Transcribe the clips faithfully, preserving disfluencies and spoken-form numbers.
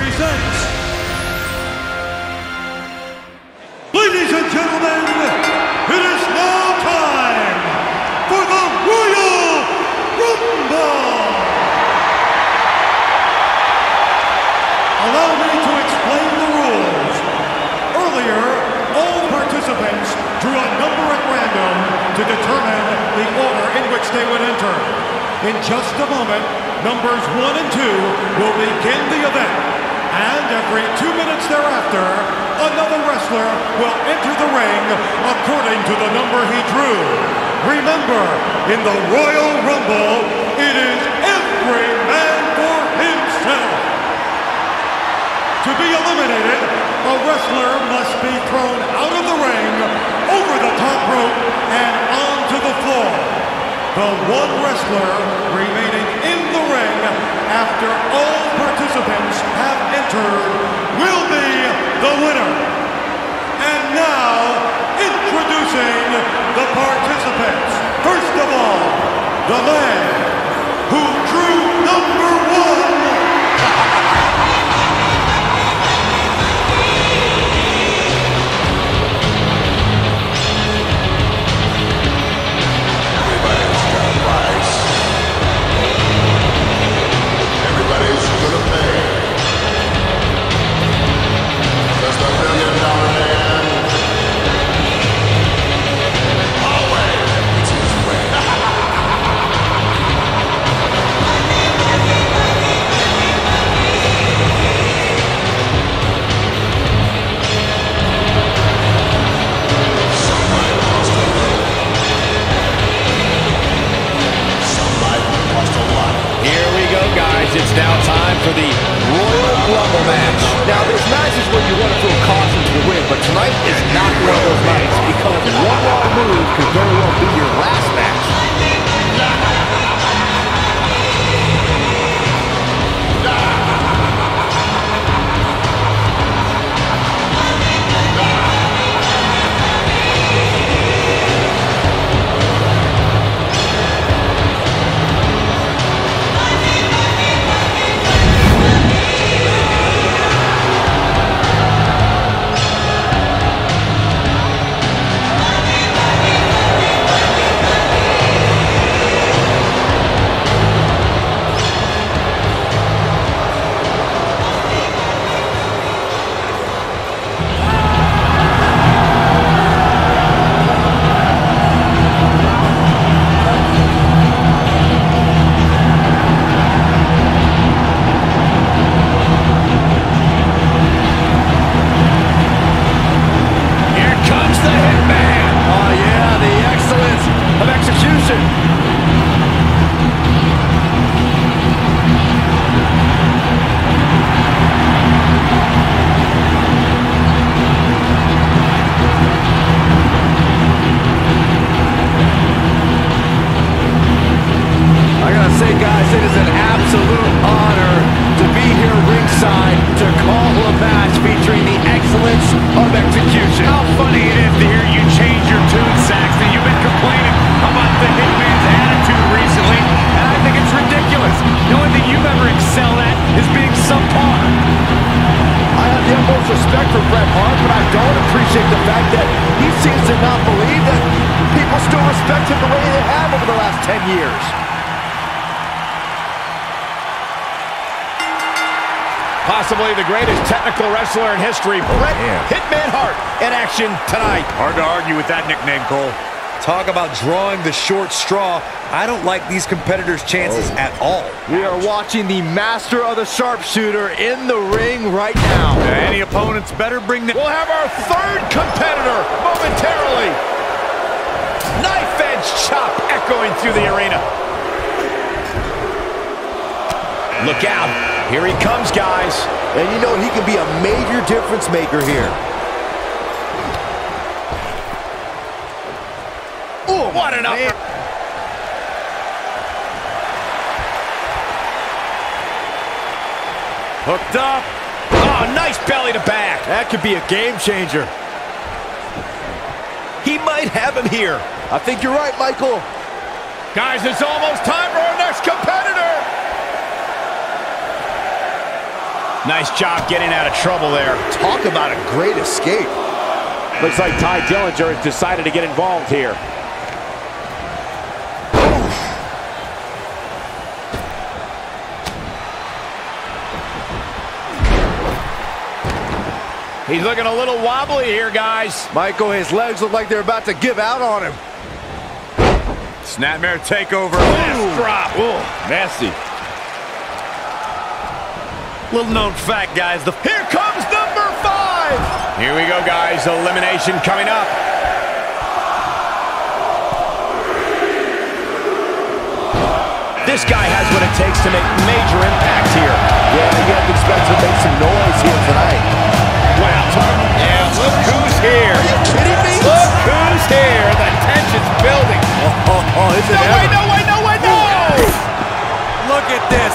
presents, ladies and gentlemen, it is now time for the Royal Rumble! Allow me to explain the rules. Earlier, all participants drew a number at random to determine the order in which they would enter. In just a moment, numbers one and two will begin the event, and every two minutes thereafter, another wrestler will enter the ring according to the number he drew. Remember, in the Royal Rumble, it is every man for himself. To be eliminated, a wrestler must be thrown out of the ring, over the top rope, and onto the floor. The one wrestler remaining in the ring after all participants have entered will be the winner. And now, introducing the participants. First of all, the man who drew number one. It's now time for the Royal Rumble match. Now, this match is when you want to feel caution to win, but tonight is not one of those nights because one wrong move could very well be your last match. Wrestler in history, Bret Hitman Hart in action tonight. Hard to argue with that nickname, Cole. Talk about drawing the short straw. I don't like these competitors' chances oh. at all. We Ouch. are watching the master of the sharpshooter in the ring right now. Any opponents better bring them. We'll have our third competitor momentarily. Knife-edge chop echoing through the arena. Look out. Here he comes, guys. And you know, he can be a major difference maker here. Ooh, what an upper. Hooked up. Oh, nice belly to back. That could be a game changer. He might have him here. I think you're right, Michael. Guys, it's almost time for our next competitor. Nice job getting out of trouble there. Talk about a great escape. Looks like Ty Dillinger has decided to get involved here. He's looking a little wobbly here, guys. Michael, his legs look like they're about to give out on him. Snapmare takeover. Last drop. Ooh, nasty. Little known fact, guys. The Here comes number five. Here we go, guys. Elimination coming up. This guy has what it takes to make major impact here. Yeah, you have to expect to make some noise here tonight. Wow, yeah, look who's here. Are you kidding me? Look who's here. The tension's building. Oh, oh, oh, is it no, way, no way, no way, no way, no! Look at this.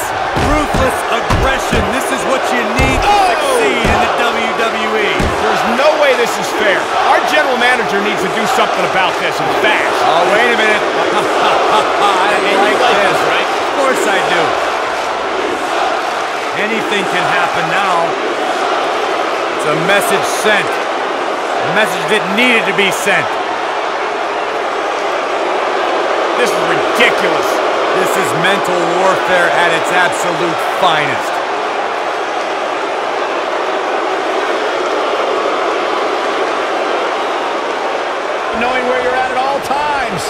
Ruthless aggression. This is what you need to oh. succeed in the W W E. There's no way this is fair. Our general manager needs to do something about this and fast. Oh, wait a minute. I mean, like you like this, right? Of course I do. Anything can happen now. The message sent. A message that needed to be sent. This is ridiculous. This is mental warfare at its absolute finest. Knowing where you're at at all times.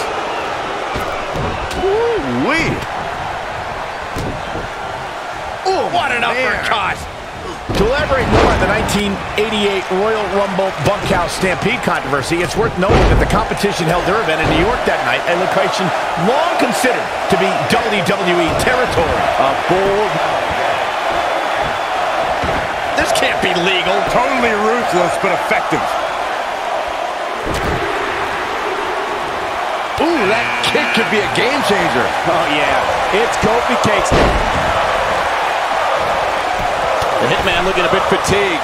Woo-wee. Oh, what an uppercut. To elaborate more on the nineteen eighty-eight Royal Rumble Bunkhouse Stampede controversy, it's worth noting that the competition held their event in New York that night, a location long considered to be W W E territory. A bold... This can't be legal. Totally ruthless, but effective. Ooh, that kick could be a game changer. Oh, yeah. It's Kofi Kingston. The Hitman looking a bit fatigued.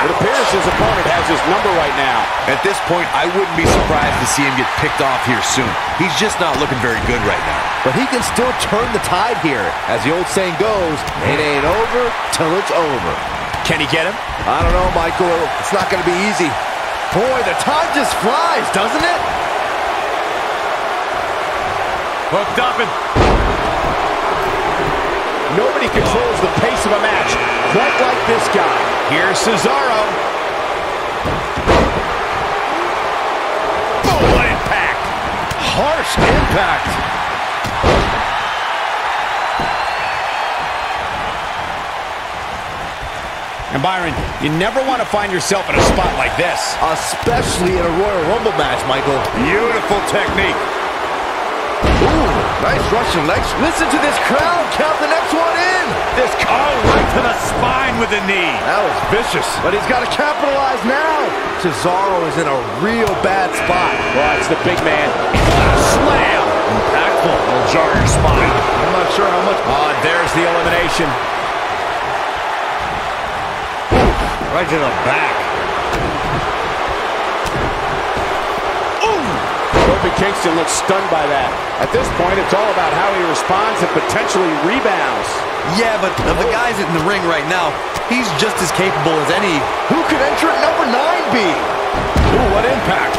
It appears his opponent has his number right now. At this point, I wouldn't be surprised to see him get picked off here soon. He's just not looking very good right now. But he can still turn the tide here. As the old saying goes, it ain't over till it's over. Can he get him? I don't know, Michael. It's not going to be easy. Boy, the time just flies, doesn't it? Hooked up and... Nobody controls the pace of a match quite like this guy. Here's Cesaro. Oh, what impact! Harsh impact. And Byron, you never want to find yourself in a spot like this. Especially in a Royal Rumble match, Michael. Beautiful technique. Ooh. Nice Russian legs. Listen to this crowd. Count the next one in. This call right to the spine with the knee. That was vicious. But he's got to capitalize now. Cesaro is in a real bad spot. Well, it's the big man. Slam. Impactful. It'll jar your spine. I'm not sure how much. Oh, there's the elimination. Right to the back. Kofi Kingston looks stunned by that. At this point, it's all about how he responds and potentially rebounds. Yeah, but of the guys in the ring right now, he's just as capable as any. Who could enter at number nine be? Ooh, what impact.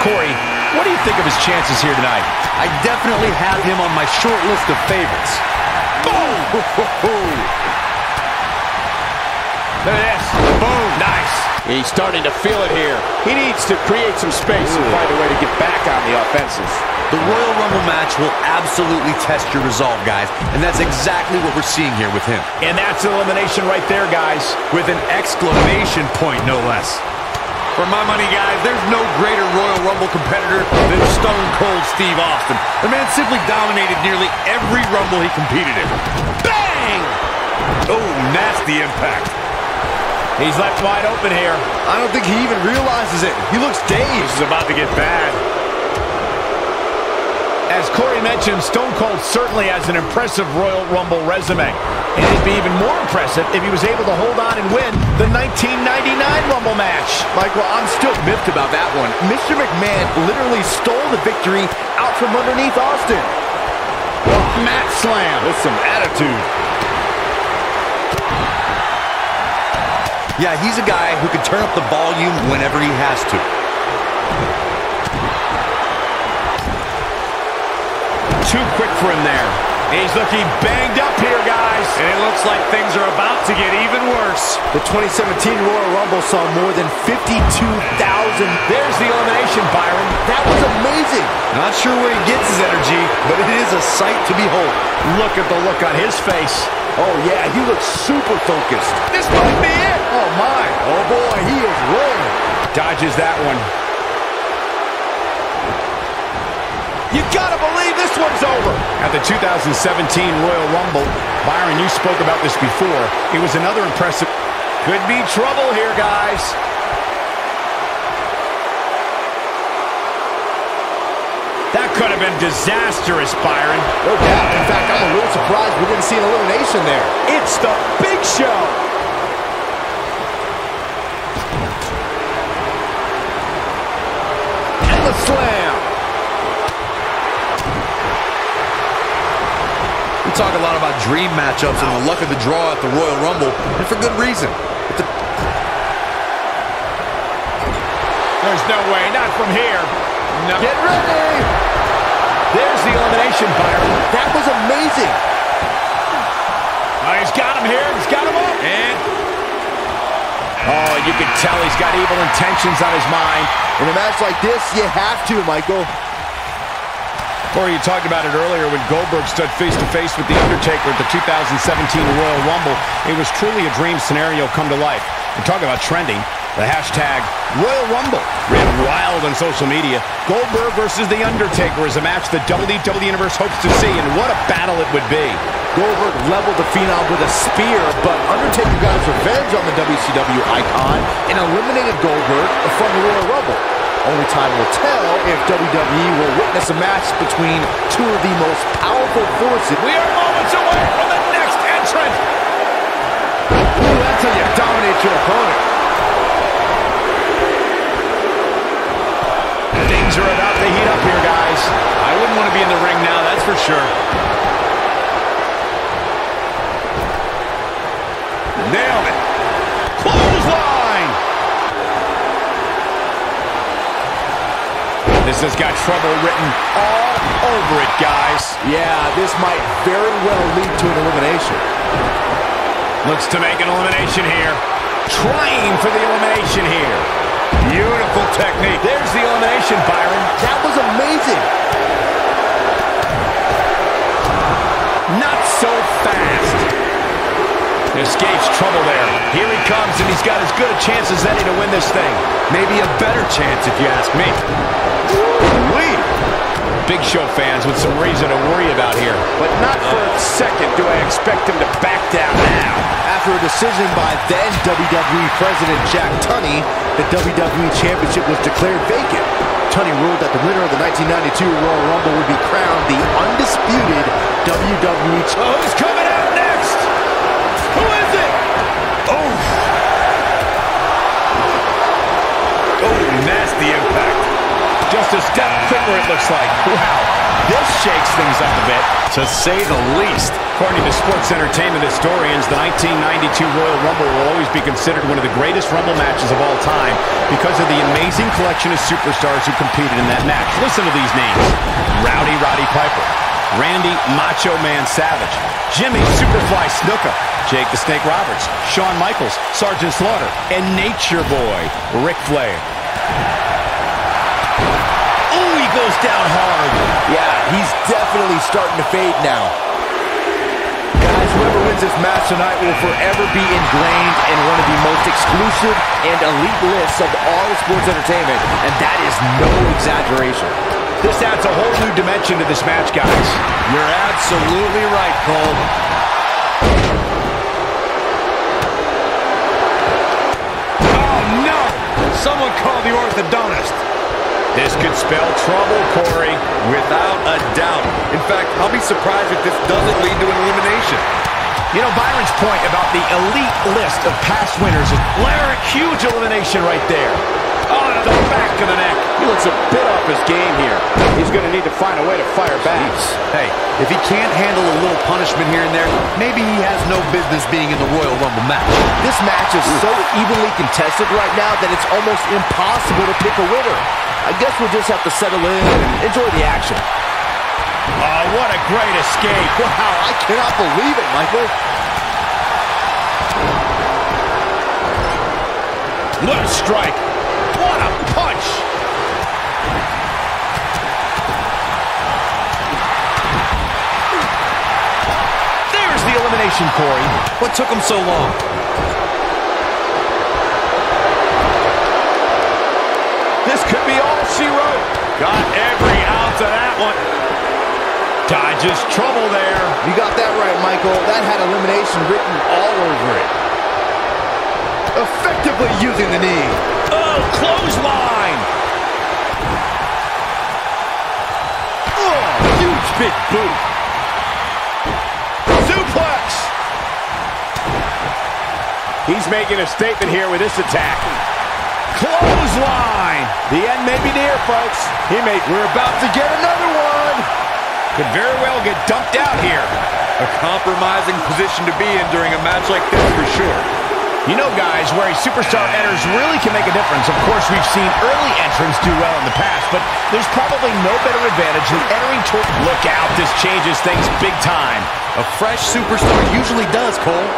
Corey, what do you think of his chances here tonight? I definitely have him on my short list of favorites. Boom! Look at this. Boom. Nice. He's starting to feel it here. He needs to create some space Ooh. and find a way to get back on the offensive. The Royal Rumble match will absolutely test your resolve, guys. And that's exactly what we're seeing here with him. And that's elimination right there, guys. With an exclamation point, no less. For my money, guys, there's no greater Royal Rumble competitor than Stone Cold Steve Austin. The man simply dominated nearly every Rumble he competed in. Bang! Oh, nasty impact. He's left wide open here. I don't think he even realizes it. He looks dazed. This is about to get bad. As Corey mentioned, Stone Cold certainly has an impressive Royal Rumble resume. And it'd be even more impressive if he was able to hold on and win the nineteen ninety-nine Rumble match. Michael, I'm still miffed about that one. Mister McMahon literally stole the victory out from underneath Austin. Mat slam with some attitude. Yeah, he's a guy who can turn up the volume whenever he has to. Too quick for him there. He's looking banged up here, guys. And it looks like things are about to get even worse. The twenty seventeen Royal Rumble saw more than fifty-two thousand. There's the elimination, Byron. That was amazing. Not sure where he gets his energy, but it is a sight to behold. Look at the look on his face. Oh, yeah, he looks super focused. This might be it. Oh, my. Oh, boy, he is rolling. Dodges that one. You gotta believe this one's over. At the two thousand seventeen Royal Rumble, Byron, you spoke about this before. It was another impressive... Could be trouble here, guys. That could have been disastrous, Byron. No doubt. In fact, I'm a little surprised we didn't see an elimination there. It's the Big Show. And the slam. We talk a lot about dream matchups and the luck of the draw at the Royal Rumble, and for good reason. The... There's no way, not from here. No. Get ready! There's the elimination, Byron. That was amazing. Oh, he's got him here. He's got him up. And oh, you can tell he's got evil intentions on his mind. In a match like this, you have to, Michael. Corey, you talked about it earlier when Goldberg stood face-to-face with The Undertaker at the two thousand seventeen Royal Rumble. It was truly a dream scenario come to life. We're talking about trending. The hashtag Royal Rumble ran wild on social media. Goldberg versus The Undertaker is a match the W W E Universe hopes to see, and what a battle it would be. Goldberg leveled the Phenom with a spear, but Undertaker got his revenge on the W C W icon and eliminated Goldberg from the Royal Rumble. Only time will tell if W W E will witness a match between two of the most powerful forces. We are moments away from the next entrant. Ooh, that's how you dominate your opponent. Things are about to heat up here, guys. I wouldn't want to be in the ring now, that's for sure. Nailed it. Clothesline. This has got trouble written all over it, guys. Yeah, this might very well lead to an elimination. Looks to make an elimination here. Trying for the elimination here. Beautiful technique. There's the elimination, Byron. That was amazing. Not so fast. Escapes trouble there. Here he comes, and he's got as good a chance as any to win this thing. Maybe a better chance, if you ask me. Big Show fans with some reason to worry about here. But not for a second do I expect him to back down now. After a decision by then W W E President Jack Tunney, the W W E Championship was declared vacant. Tunney ruled that the winner of the nineteen ninety-two Royal Rumble would be crowned the undisputed W W E Championship. Oh, who's coming out next? Who is it? Oh! Oh, nasty impact. Just a step quicker, it looks like. Wow, this shakes things up a bit, to say the least. According to sports entertainment historians, the nineteen ninety-two Royal Rumble will always be considered one of the greatest Rumble matches of all time because of the amazing collection of superstars who competed in that match. Listen to these names. Rowdy Roddy Piper, Randy Macho Man Savage, Jimmy Superfly Snuka, Jake the Snake Roberts, Shawn Michaels, Sergeant Slaughter, and Nature Boy, Ric Flair. Goes down hard. Yeah, he's definitely starting to fade now. Guys, whoever wins this match tonight will forever be ingrained in one of the most exclusive and elite lists of all of sports entertainment, and that is no exaggeration. This adds a whole new dimension to this match, guys. You're absolutely right, Cole. Oh, no! Someone call the orthodontist. This could spell trouble, Corey, without a doubt. In fact, I'll be surprised if this doesn't lead to an elimination. You know, Byron's point about the elite list of past winners is Larry, huge elimination right there. Oh, to the back of the neck. He looks a bit off his game here. He's going to need to find a way to fire back. Jeez. Hey, if he can't handle a little punishment here and there, maybe he has no business being in the Royal Rumble match. This match is so evenly contested right now that it's almost impossible to pick a winner. I guess we'll just have to settle in and enjoy the action. Oh, what a great escape. Wow, I cannot believe it, Michael. What a strike. What a punch. There's the elimination, Corey. What took him so long? This could be all she wrote. Got every ounce of that one. Dodges trouble there. You got that right, Michael. That had elimination written all over it. Effectively using the knee. Oh, clothesline. Oh, huge big boot. Suplex. He's making a statement here with this attack. Clothesline! The end may be near, folks. He may, we're about to get another one. Could very well get dumped out here. A compromising position to be in during a match like this for sure. You know, guys, where a superstar enters really can make a difference. Of course, we've seen early entrants do well in the past, but there's probably no better advantage than entering toward... Look out, this changes things big time. A fresh superstar usually does, Cole.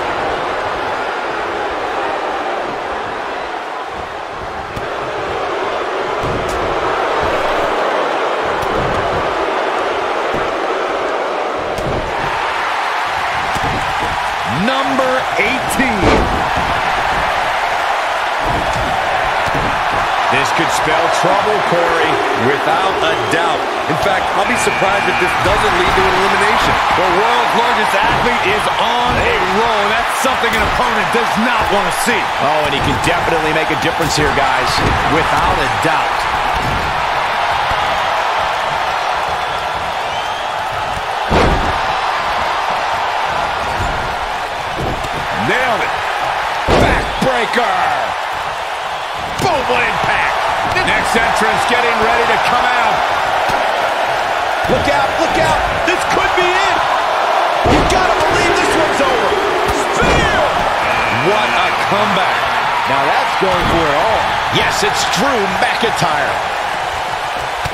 Could spell trouble, Corey, without a doubt. In fact, I'll be surprised if this doesn't lead to an elimination. The world's largest athlete is on a roll. That's something an opponent does not want to see. Oh, and he can definitely make a difference here, guys, without a doubt. Nailed it. Backbreaker. Boom, what impact. Next entrance getting ready to come out. Look out, look out. This could be it. You've got to believe this one's over. Spear! What a comeback. Now that's going for it all. Yes, it's Drew McIntyre.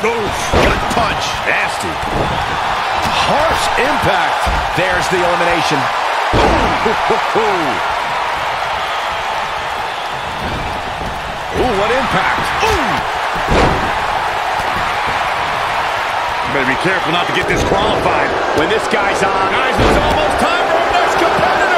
Oof, gut punch. Nasty. Harsh impact. There's the elimination. Boom. Ooh, what impact. Ooh! You better be careful not to get disqualified when this guy's on. Guys, it's almost time for our next competitor!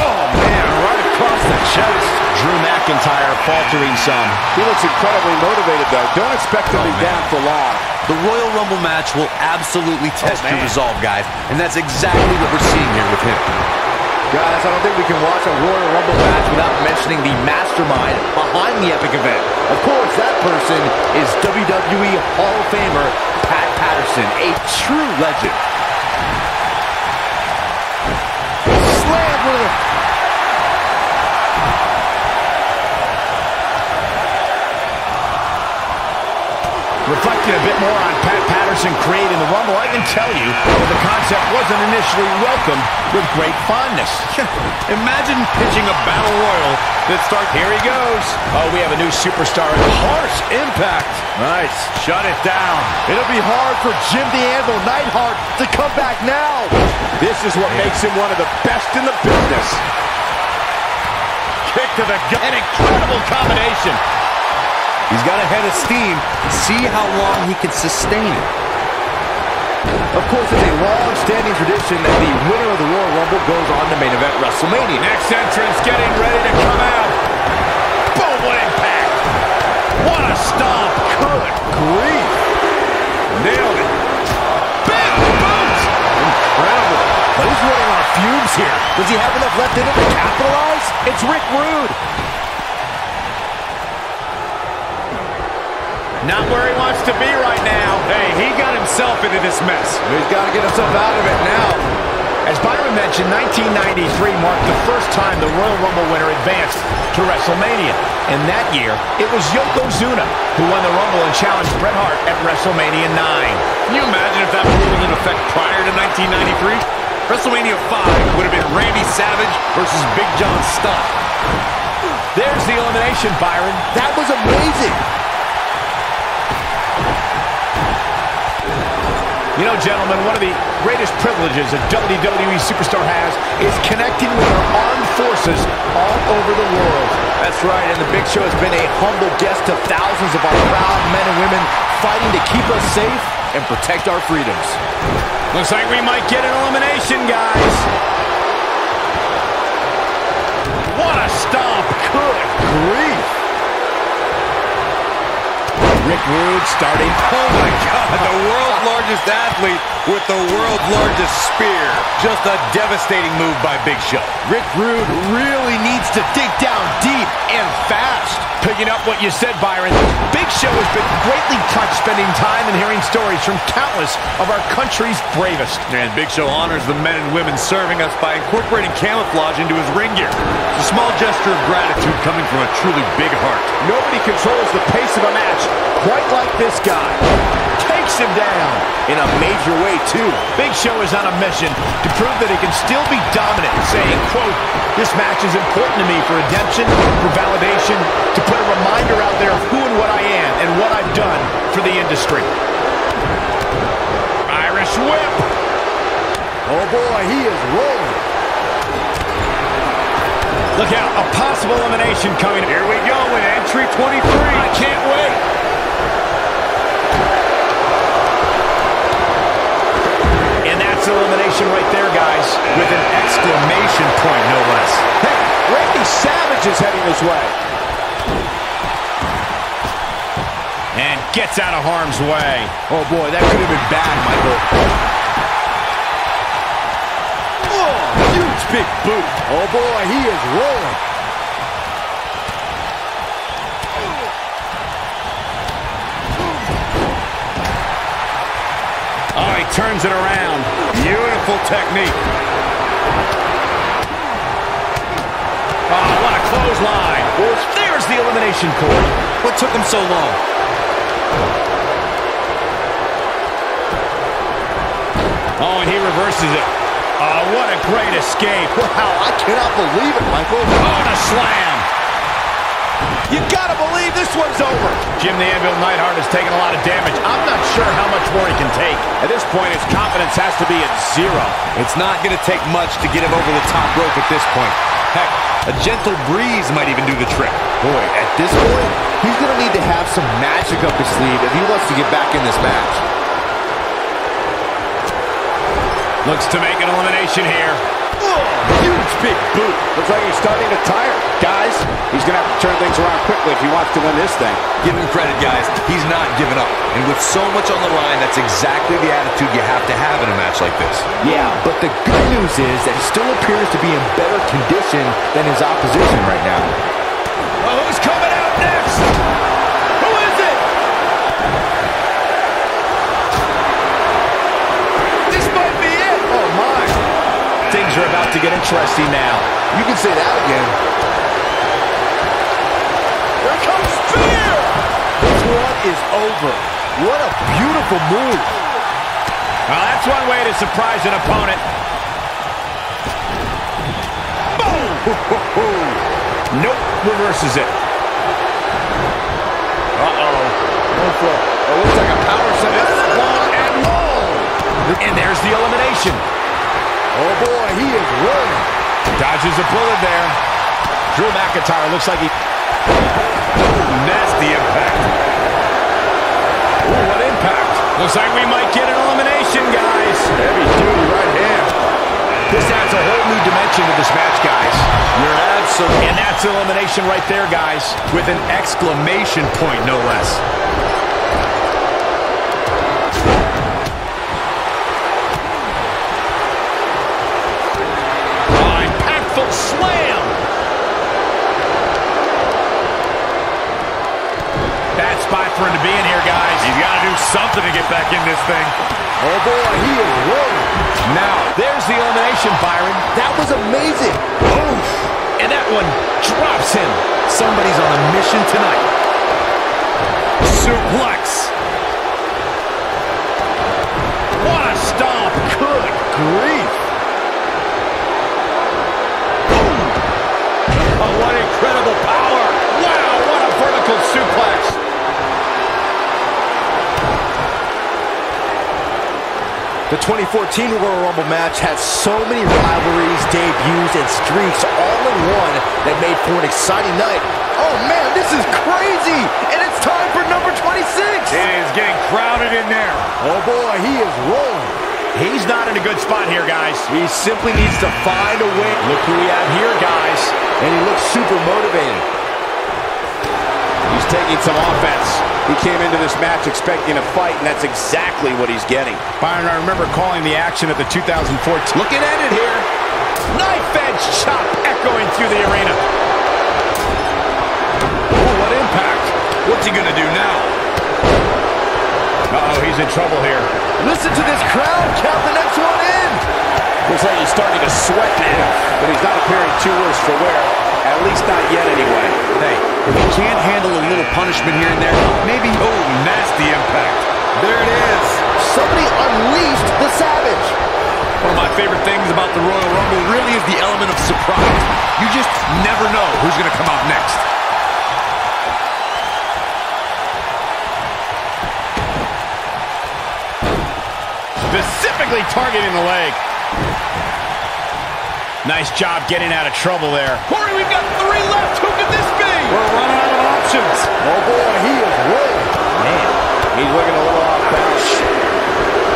Oh, man, right across the chest. Drew McIntyre faltering some. He looks incredibly motivated, though. Don't expect him to be down for long. The Royal Rumble match will absolutely test your resolve, guys. And that's exactly what we're seeing here with him. Guys, I don't think we can watch a Royal Rumble match without mentioning the mastermind behind the epic event. Of course, that person is W W E Hall of Famer Pat Patterson, a true legend. Slam with it. Reflecting a bit more on Pat Patterson creating the Rumble, I can tell you the concept wasn't initially welcomed with great fondness. Imagine pitching a battle royal that starts... Here he goes. Oh, we have a new superstar. Harsh impact. Nice. Shut it down. It'll be hard for Jim "The Anvil" Neidhart to come back now. This is what yeah. makes him one of the best in the business. Kick to the gut. An incredible combination. He's got a head of steam. See how long he can sustain it. Of course, it's a long-standing tradition that the winner of the Royal Rumble goes on to main event WrestleMania. Next entrance getting ready to come out. Boom, what impact. What a stomp. Good grief. Nailed it. Big boot. Incredible. But he's running on fumes here. Does he have enough left in him to capitalize? It's Rick Rude. Not where he wants to be right now. Hey, he got himself into this mess. He's got to get himself out of it now. As Byron mentioned, nineteen ninety-three marked the first time the Royal Rumble winner advanced to WrestleMania. And that year, it was Yokozuna who won the Rumble and challenged Bret Hart at WrestleMania nine. Can you imagine if that rule was in effect prior to nineteen ninety-three? WrestleMania five would have been Randy Savage versus Big John Studd. There's the elimination, Byron. That was amazing. You know, gentlemen, one of the greatest privileges a W W E superstar has is connecting with our armed forces all over the world. That's right, and the Big Show has been a humble guest to thousands of our proud men and women fighting to keep us safe and protect our freedoms. Looks like we might get an elimination, guys. What a stomp. Good grief. Rick Rude starting. Oh, my God. The world's largest athlete with the world's largest spear. Just a devastating move by Big Show. Rick Rude really needs to dig down deep and fast. Picking up what you said, Byron, Big Show has been greatly touched spending time and hearing stories from countless of our country's bravest. And Big Show honors the men and women serving us by incorporating camouflage into his ring gear. It's a small gesture of gratitude coming from a truly big heart. Nobody controls the pace of a match quite like this guy. Takes him down in a major way, too. Big Show is on a mission to prove that he can still be dominant, saying, quote, "This match is important to me for redemption, for validation, to put a reminder out there of who and what I am and what I've done for the industry." Irish whip. Oh, boy, he is rolling. Look out, a possible elimination coming. Here we go in entry twenty-three. I can't wait. Elimination right there, guys, with an exclamation point, no less. Hey, Randy Savage is heading his way. And gets out of harm's way. Oh, boy, that could have been bad, Michael. Oh, huge big boot. Oh, boy, he is rolling. Oh, he turns it around. Beautiful technique. Oh, what a clothesline. There's the elimination cord. What took him so long? Oh, and he reverses it. Oh, what a great escape. Wow, I cannot believe it, Michael. Oh, and a slam. You gotta believe this one's over. Jim "The Anvil" Neidhart has taken a lot of damage. I'm not sure how much more he can take. At this point, his confidence has to be at zero. It's not gonna take much to get him over the top rope at this point. Heck, a gentle breeze might even do the trick. Boy, at this point, he's gonna need to have some magic up his sleeve if he wants to get back in this match. Looks to make an elimination here. Huge big boot. Looks like he's starting to tire. Guys, he's going to have to turn things around quickly if he wants to win this thing. Give him credit, guys. He's not giving up. And with so much on the line, that's exactly the attitude you have to have in a match like this. Yeah, but the good news is that he still appears to be in better condition than his opposition right now. Well, who's coming out next? Who is it? This might be it. Oh, my. Things are about to get interesting now. You can say that again. Here comes fear! This one is over. What a beautiful move. Well, that's one way to surprise an opponent. Boom! Nope, reverses it. Uh-oh. It looks like a power set. And, oh. and there's the elimination. Oh, boy, he is rolling. Dodges a bullet there. Drew McIntyre looks like he... Nasty impact. Ooh, what impact. Looks like we might get an elimination, guys. Heavy duty right hand. This adds a whole new dimension to this match, guys. You're absolutely... And that's elimination right there, guys. With an exclamation point, no less. Slam! That's by for him to be in here, guys. He's got to do something to get back in this thing. Oh, boy, he is rolling. Now, there's the elimination, Byron. That was amazing. Oof. And that one drops him. Somebody's on a mission tonight. Suplex. What a stomp. Good grief. Oh, what incredible power. Wow, what a vertical suplex. The twenty fourteen Royal Rumble match had so many rivalries, debuts, and streaks all in one that made for an exciting night. Oh, man, this is crazy. And it's time for number twenty-six. It is getting crowded in there. Oh, boy, he is rolling. He's not in a good spot here, guys. He simply needs to find a way. Look who we have here, guys. And he looks super motivated. He's taking some offense. He came into this match expecting a fight, and that's exactly what he's getting. Byron, I remember calling the action at the two thousand fourteen. Looking at it here. Knife-edge chop echoing through the arena. Oh, what impact. What's he going to do now? Uh-oh, he's in trouble here. Listen to this crowd count the next one in. Looks like he's starting to sweat now, but he's not appearing too worse for wear. At least not yet anyway. Hey, if he can't handle a little punishment here and there, maybe... Oh, nasty impact. There it is. Somebody unleashed the Savage. One of my favorite things about the Royal Rumble really is the element of surprise. You just never know who's going to come out next. Specifically targeting the leg. Nice job getting out of trouble there. Corey, we've got three left. Who could this be? We're running out of options. Oh, boy, he is rolling. Man, he's looking a little off balance.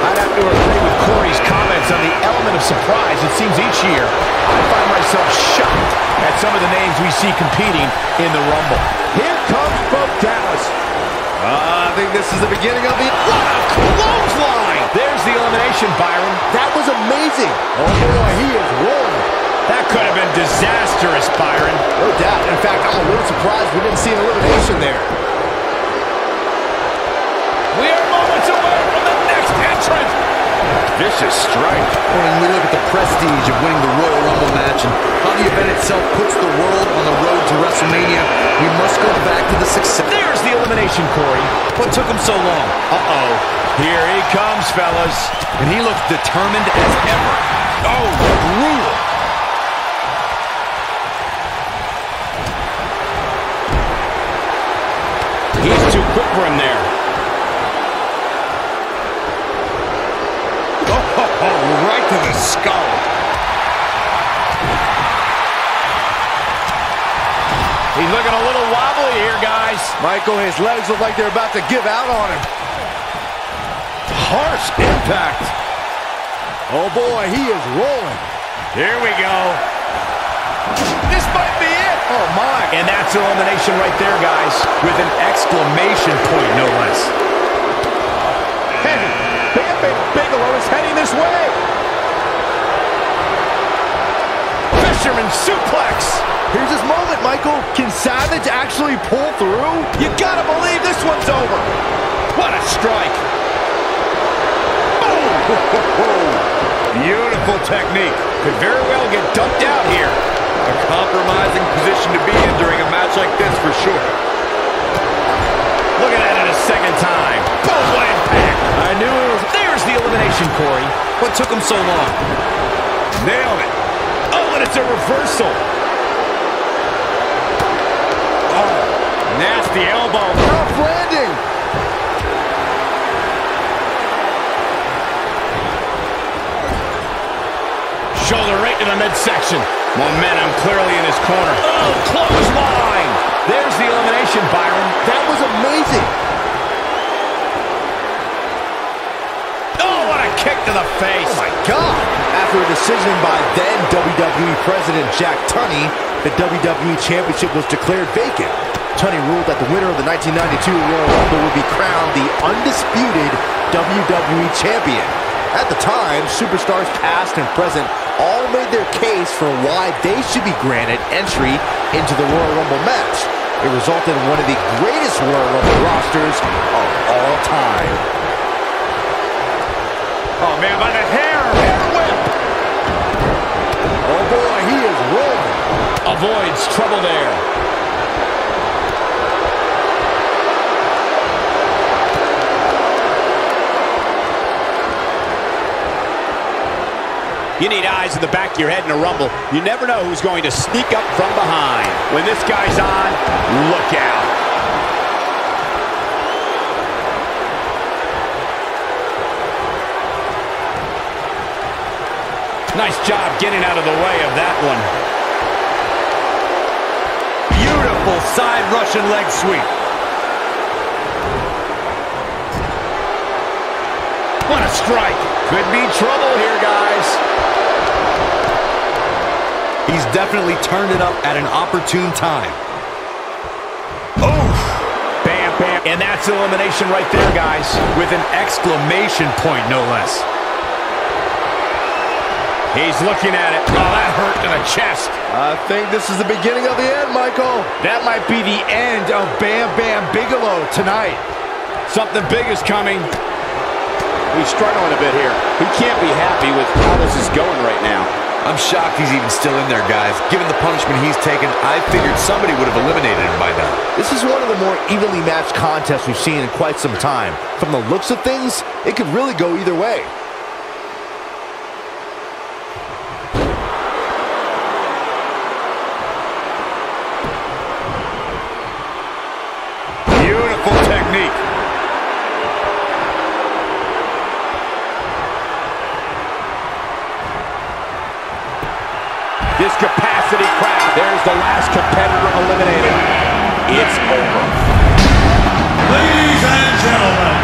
I'd have to agree with Corey's comments on the element of surprise. It seems each year I find myself shocked at some of the names we see competing in the Rumble. Here comes Bo Dallas. Uh, I think this is the beginning of the... What a clothesline! There's the elimination, Byron. That was amazing. Oh, boy, he is rolling. That could have been disastrous, Byron. No doubt. In fact, I'm a little surprised we didn't see an elimination there. We are moments away from the next entrant. Vicious strike. When we look at the prestige of winning the Royal Rumble match and how the event itself puts the world on the road to WrestleMania, we must go back to the success. There's the elimination, Corey. What took him so long? Uh-oh. Here he comes, fellas. And he looks determined as ever. Oh, brutal. He's too quick for him there. Oh, ho, ho, right to the skull. He's looking a little wobbly here, guys. Michael, his legs look like they're about to give out on him. Harsh impact. Oh, boy, he is rolling. Here we go. This might be it. Oh, my. And that's elimination right there, guys. With an exclamation point, no less. Hey, Bam Bam Bigelow is heading this way. Fisherman suplex. Here's his moment, Michael. Can Savage actually pull through? You gotta believe this one's over. What a strike. Boom. Beautiful technique. Could very well get dumped out here. A compromising position to be in during a match like this for sure. Look at that in a second time. Boom, what impact. I knew it was... There's the elimination, Corey. What took him so long? Nailed it. Oh, and it's a reversal. Nasty elbow. Tough landing. Shoulder right to the midsection. Momentum clearly in his corner. Oh, clothesline. There's the elimination, Byron. That was amazing. Oh, what a kick to the face. Oh, my God. After a decision by then W W E President Jack Tunney, the W W E Championship was declared vacant. Tunney ruled that the winner of the nineteen ninety-two Royal Rumble would be crowned the undisputed W W E Champion. At the time, superstars past and present all made their case for why they should be granted entry into the Royal Rumble match. It resulted in one of the greatest Royal Rumble rosters of all time. Oh, man, by the hair, hair whip. Oh, boy, he is rolling. Avoids trouble there. You need eyes in the back of your head in a rumble. You never know who's going to sneak up from behind. When this guy's on, look out. Nice job getting out of the way of that one. Beautiful side Russian leg sweep. What a strike. Could be trouble here, guys. He's definitely turned it up at an opportune time. Oof! Bam, bam. And that's elimination right there, guys. With an exclamation point, no less. He's looking at it. Oh, that hurt to the chest. I think this is the beginning of the end, Michael. That might be the end of Bam Bam Bigelow tonight. Something big is coming. He's struggling a bit here. He can't be happy with how this is going right now. I'm shocked he's even still in there, guys. Given the punishment he's taken, I figured somebody would have eliminated him by now. This is one of the more evenly matched contests we've seen in quite some time. From the looks of things, it could really go either way. Beautiful technique. This capacity crowd. There's the last competitor eliminated. It's over. Ladies and gentlemen,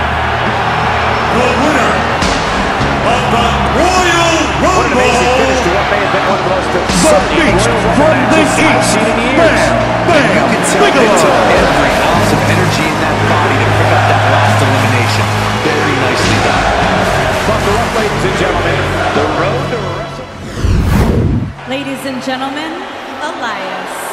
the winner of the Royal Rumble. What an amazing finish to what may have been one of the most exciting Royal Rumble matches I've seen in years. You can tell they took every ounce of energy in that body to pick up that last elimination. Very nicely done. Buckle up, ladies and gentlemen. The road to Ladies and gentlemen, Elias.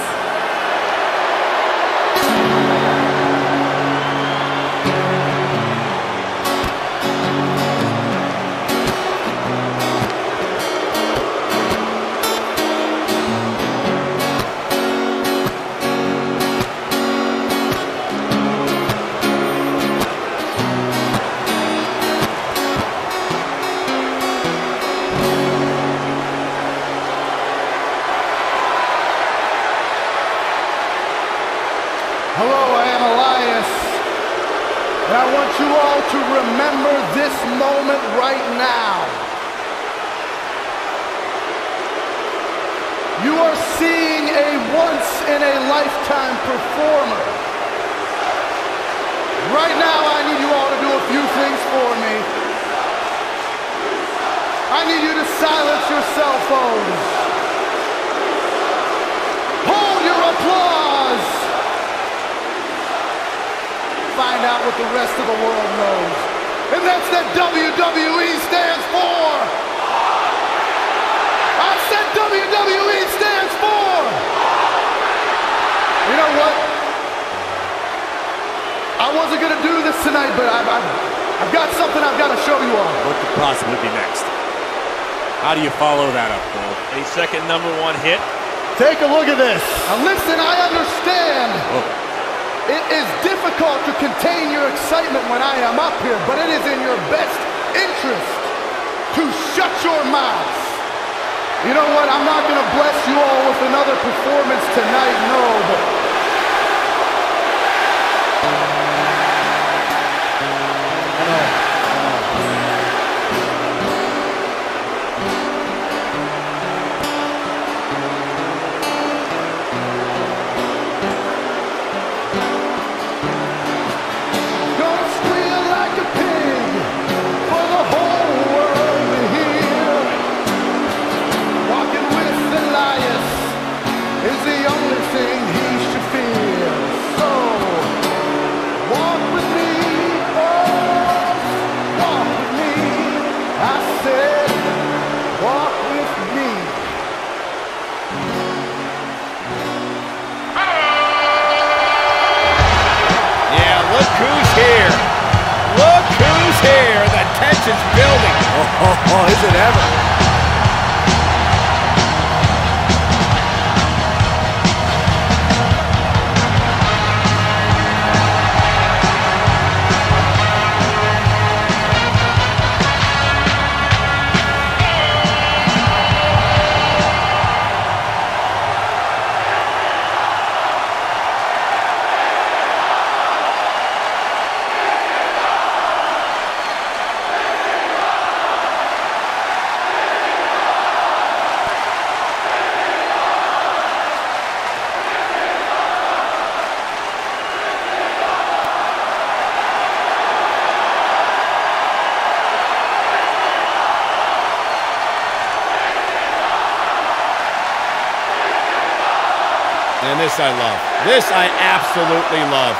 Is the only thing tension's building. Oh, oh, oh, is it ever? And this I love. This I absolutely love.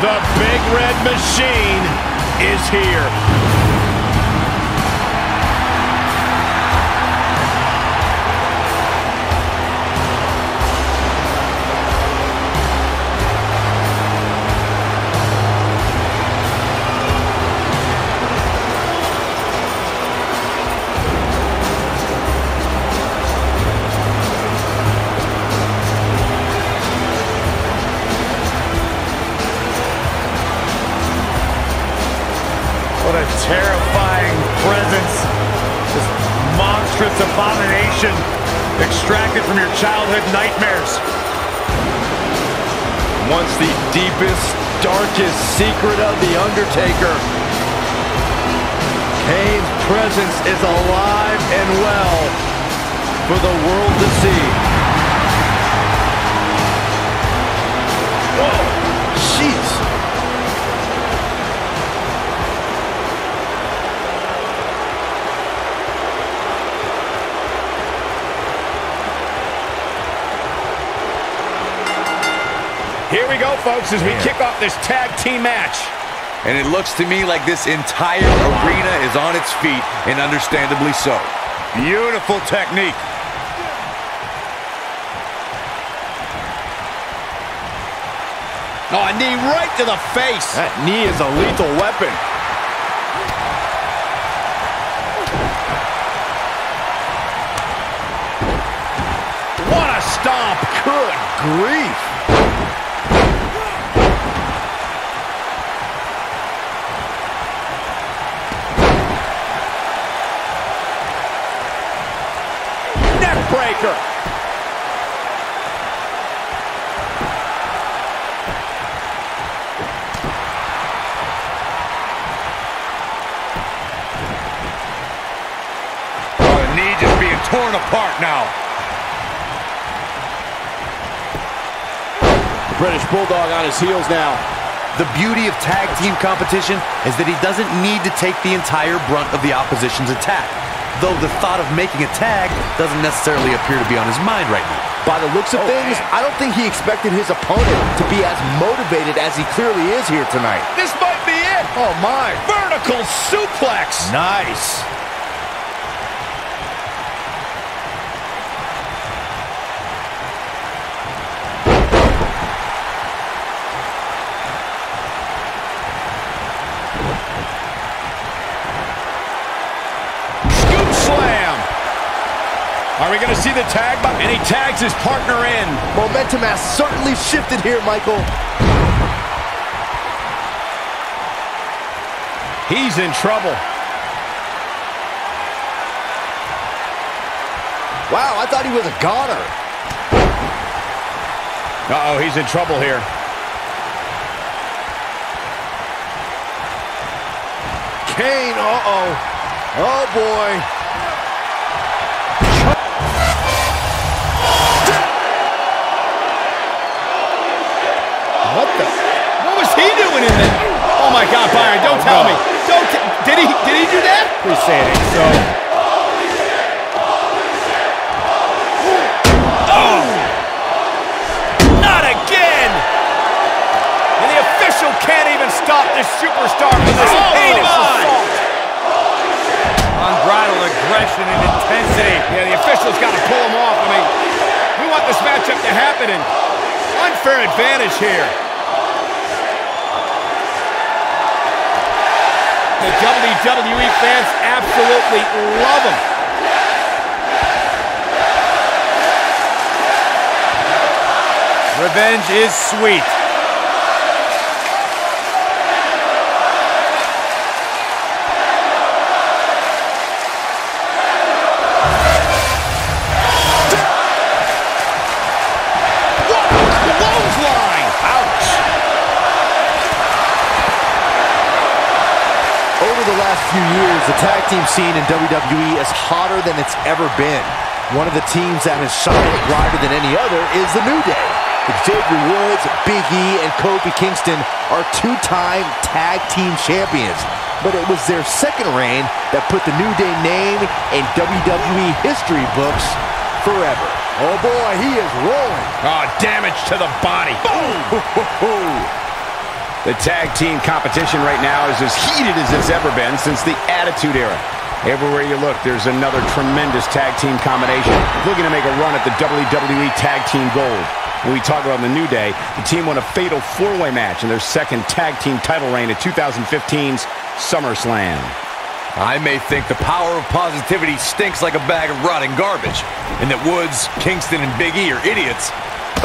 The Big Red Machine is here. Terrifying presence, this monstrous abomination extracted from your childhood nightmares. Once the deepest, darkest secret of The Undertaker, Kane's presence is alive and well for the world to see. Whoa, jeez. Here we go, folks, as we kick off this tag team match. And it looks to me like this entire arena is on its feet, and understandably so. Beautiful technique. Oh, a knee right to the face. That knee is a lethal weapon. What a stomp. Good grief. Breaker. knee just being torn apart now. British Bulldog on his heels now. The beauty of tag team competition is that he doesn't need to take the entire brunt of the opposition's attack, though the thought of making a tag doesn't necessarily appear to be on his mind right now. By the looks of oh, things, man. I don't think he expected his opponent to be as motivated as he clearly is here tonight. This might be it. Oh, my. Vertical suplex. Nice. Are we going to see the tag? And he tags his partner in. Momentum has certainly shifted here, Michael. He's in trouble. Wow, I thought he was a goner. Uh-oh, he's in trouble here. Kane, uh-oh. Oh, boy. What the? What was he doing in there? Oh my God, Byron! Don't oh, tell no. me. Don't. T did he? Did he do that? He's saying it. So. Holy shit! Holy shit! Holy shit! Oh! Not again! And the official can't even stop this superstar with this oh, heinous assault. Unbridled aggression and intensity. Yeah, the official's got to pull him off. I mean, we want this matchup to happen, and unfair advantage here. The W W E fans absolutely love him. Revenge is sweet. Few years, the tag team scene in W W E is hotter than it's ever been. One of the teams that has shined brighter than any other is the New Day. Xavier Woods, Big E, and Kofi Kingston are two-time tag team champions, but it was their second reign that put the New Day name in W W E history books forever. Oh boy, he is rolling. Oh, damage to the body. Boom! The tag team competition right now is as heated as it's ever been since the Attitude Era. Everywhere you look, there's another tremendous tag team combination looking to make a run at the W W E Tag Team Gold. When we talk about the New Day, the team won a fatal four-way match in their second tag team title reign at two thousand fifteen's SummerSlam. I may think the power of positivity stinks like a bag of rotting garbage, and that Woods, Kingston, and Big E are idiots,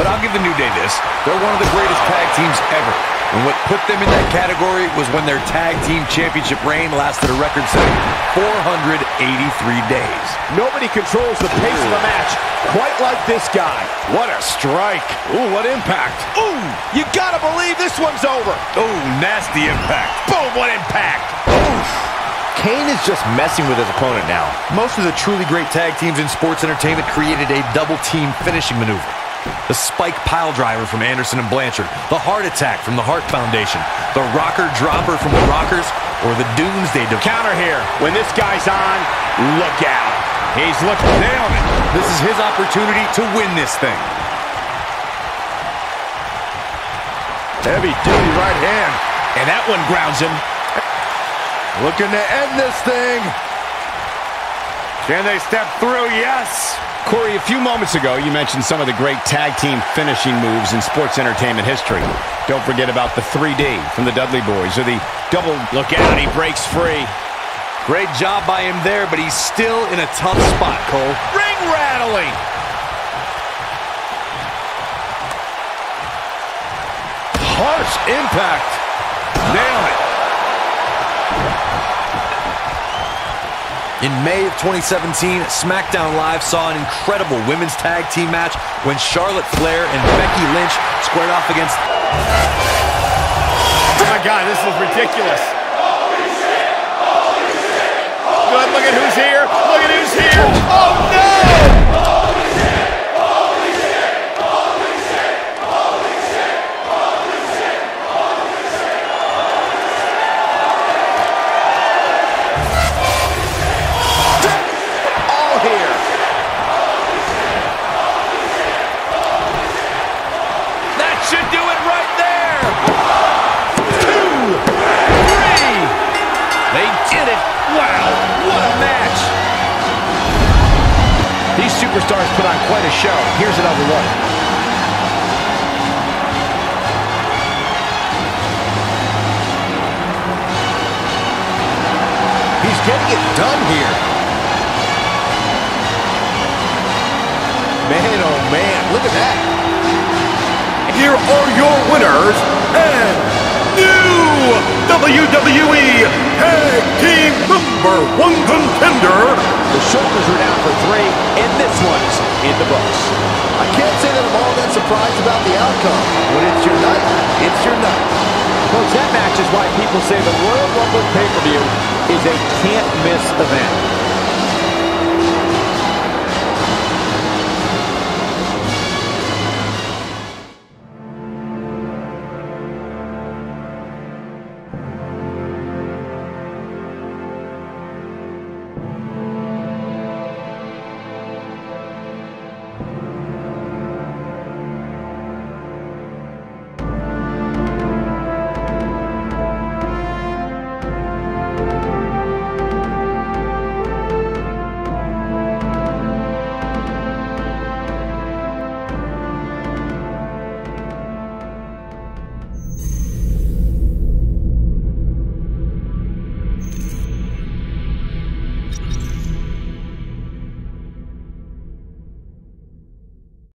but I'll give the New Day this. They're one of the greatest tag teams ever. And what put them in that category was when their tag team championship reign lasted a record-setting four hundred eighty-three days. Nobody controls the pace of a match quite like this guy. What a strike. Ooh, what impact. Ooh, you gotta believe this one's over. Ooh, nasty impact. Boom, what impact. Oof. Kane is just messing with his opponent now. Most of the truly great tag teams in sports entertainment created a double-team finishing maneuver. The spike pile driver from Anderson and Blanchard, the heart attack from the Hart Foundation, the rocker dropper from the Rockers, or the Doomsday Device. Counter here. When this guy's on, look out. He's looking down. This is his opportunity to win this thing. Heavy duty right hand. And that one grounds him. Looking to end this thing. Can they step through? Yes. Corey, a few moments ago, you mentioned some of the great tag team finishing moves in sports entertainment history. Don't forget about the three D from the Dudley Boys, or the double... Look out, he breaks free. Great job by him there, but he's still in a tough spot, Cole. Ring rattling! Harsh impact. Nail it. In May of twenty seventeen, SmackDown Live saw an incredible women's tag team match when Charlotte Flair and Becky Lynch squared off against... Oh my God, this is ridiculous. Holy shit, holy shit, holy shit. Good Look at who's here. Look at who's here. Oh, no. Holy shit. Holy shit. Holy shit. Holy shit. Holy shit. Holy shit. Holy shit. All here. That should do it right there. Two. Three. They did it. Wow, what a match! These superstars put on quite a show. Here's another look. He's getting it done here. Man, oh man, look at that. Here are your winners and new W W E Tag Team number one contender. The shoulders are down for three, and this one's in the books. I can't say that I'm all that surprised about the outcome. When it's your night, it's your night. Folks, that match is why people say the Royal Rumble pay-per-view is a can't-miss event.